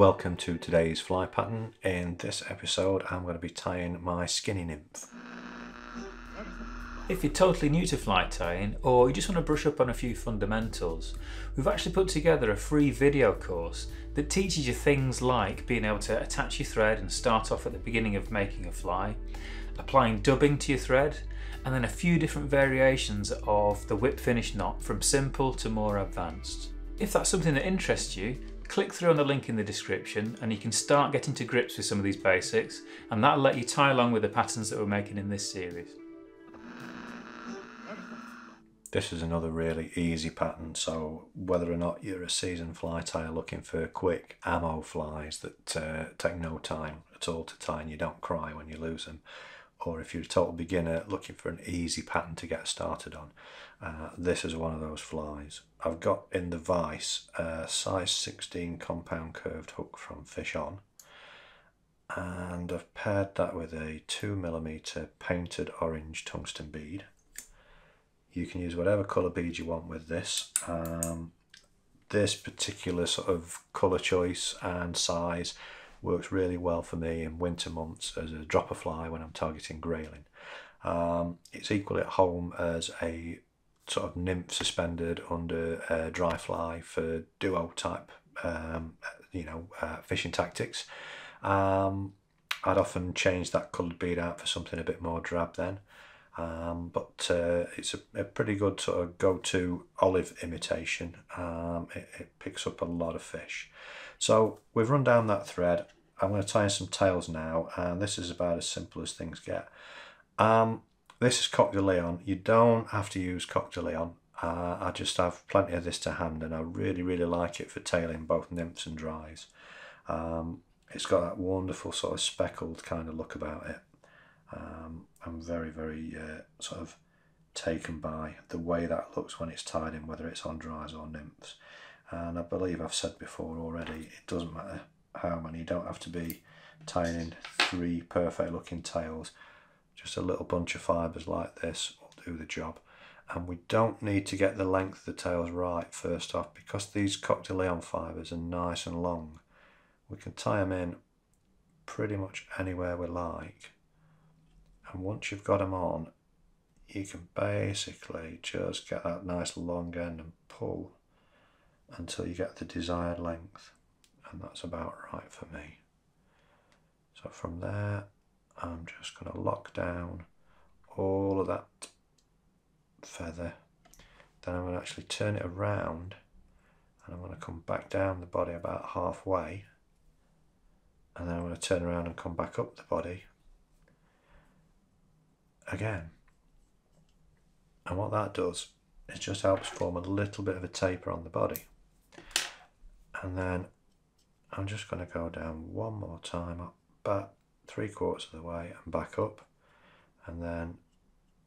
Welcome to today's fly pattern. In this episode I'm going to be tying my skinny nymph. If you're totally new to fly tying or you just want to brush up on a few fundamentals, we've actually put together a free video course that teaches you things like being able to attach your thread and start off at the beginning of making a fly, applying dubbing to your thread, and then a few different variations of the whip finish knot from simple to more advanced. If that's something that interests you, click through on the link in the description and you can start getting to grips with some of these basics, and that'll let you tie along with the patterns that we're making in this series. This is another really easy pattern, so whether or not you're a seasoned fly tyer looking for quick ammo flies that take no time at all to tie and you don't cry when you lose them, or if you're a total beginner looking for an easy pattern to get started on, this is one of those flies. I've got in the vise a size 16 compound curved hook from Fish On, and I've paired that with a 2mm painted orange tungsten bead. You can use whatever colour bead you want with this. This particular sort of colour choice and size works really well for me in winter months as a dropper fly when I'm targeting grayling. It's equally at home as a sort of nymph suspended under a dry fly for duo type fishing tactics. I'd often change that coloured bead out for something a bit more drab then, but it's a pretty good sort of go-to olive imitation. It picks up a lot of fish. So we've run down that thread. I'm going to tie in some tails now, and this is about as simple as things get. This is Coq de Leon. You don't have to use Coq de Leon. I just have plenty of this to hand, and I really, really like it for tailing both nymphs and dries. It's got that wonderful sort of speckled kind of look about it. I'm very, very sort of taken by the way that looks when it's tied in, whether it's on dries or nymphs. And I believe I've said before already, it doesn't matter how many. You don't have to be tying in 3 perfect looking tails. Just a little bunch of fibres like this will do the job. And we don't need to get the length of the tails right first off, because these Coq de Leon fibres are nice and long. We can tie them in pretty much anywhere we like. And once you've got them on, you can basically just get that nice long end and pull until you get the desired length, and that's about right for me. So from there I'm just going to lock down all of that feather, then I'm going to actually turn it around and I'm going to come back down the body about halfway, and then I'm going to turn around and come back up the body again. And what that does is just helps form a little bit of a taper on the body. And then I'm just going to go down one more time, up about 3/4 of the way and back up, and then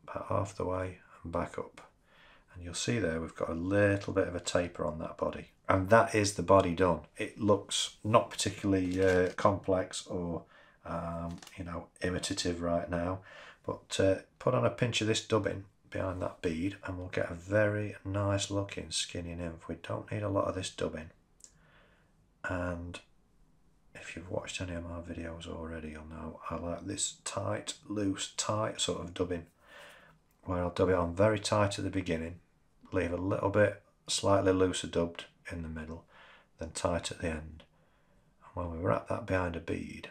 about half the way and back up. And you'll see there we've got a little bit of a taper on that body. And that is the body done. It looks not particularly complex or imitative right now, but put on a pinch of this dubbing behind that bead and we'll get a very nice looking skinny nymph. We don't need a lot of this dubbing, and if you've watched any of my videos already, you'll know I like this tight, loose, tight sort of dubbing, where I'll dub it on very tight at the beginning, leave a little bit slightly looser dubbed in the middle, then tight at the end. And when we wrap that behind a bead,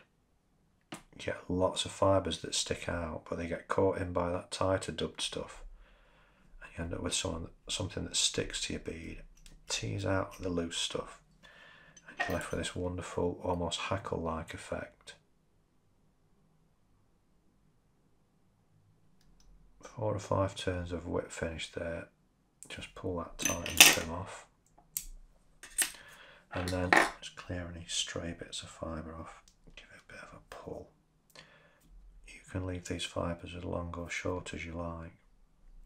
you get lots of fibres that stick out, but they get caught in by that tighter dubbed stuff, and you end up with something that sticks to your bead. Tease out the loose stuff, and you're left with this wonderful, almost hackle-like effect. 4 or 5 turns of whip finish there. Just pull that tight and trim off, and then just clear any stray bits of fibre off. Give it a bit of a pull. You can leave these fibres as long or short as you like.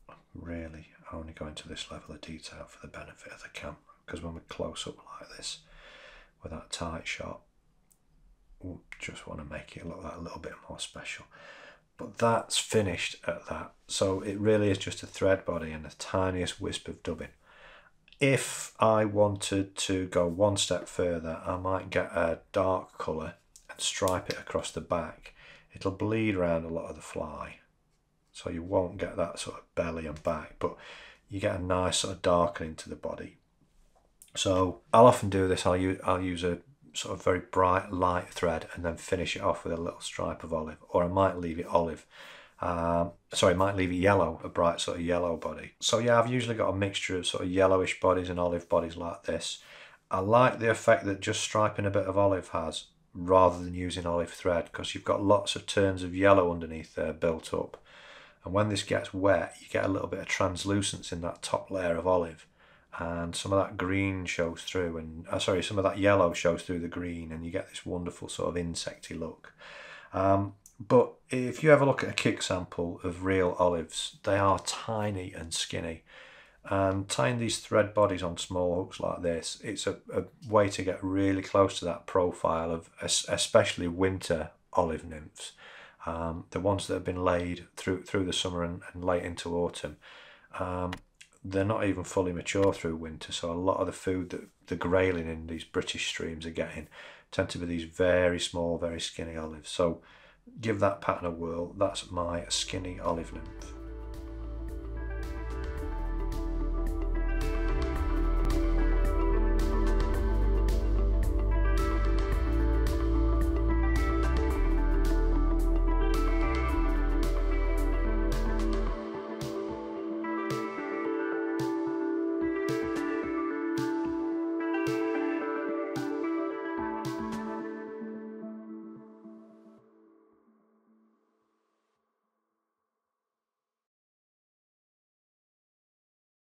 I'm really only going to this level of detail for the benefit of the camera, because when we close up like this with that tight shot, we'll just want to make it look like a little bit more special. But that's finished at that. So it really is just a thread body and the tiniest wisp of dubbing. If I wanted to go one step further, I might get a dark colour and stripe it across the back. It'll bleed around a lot of the fly, so you won't get that sort of belly and back, but you get a nice sort of darkening to the body. So I'll often do this. I'll use a sort of very bright light thread and then finish it off with a little stripe of olive, or I might leave it olive. Sorry, I might leave it yellow, a bright sort of yellow body. So yeah, I've usually got a mixture of sort of yellowish bodies and olive bodies like this. I like the effect that just striping a bit of olive has, rather than using olive thread, because you've got lots of turns of yellow underneath there built up. And when this gets wet, you get a little bit of translucence in that top layer of olive, and some of that green shows through, and sorry, some of that yellow shows through the green, and you get this wonderful sort of insecty look. But if you ever look at a kick sample of real olives, they are tiny and skinny. And tying these thread bodies on small hooks like this, it's a way to get really close to that profile of especially winter olive nymphs. The ones that have been laid through the summer and late into autumn. They're not even fully mature through winter, so a lot of the food that the grayling in these British streams are getting tend to be these very small, very skinny olives. So give that pattern a whirl. That's my skinny olive nymph.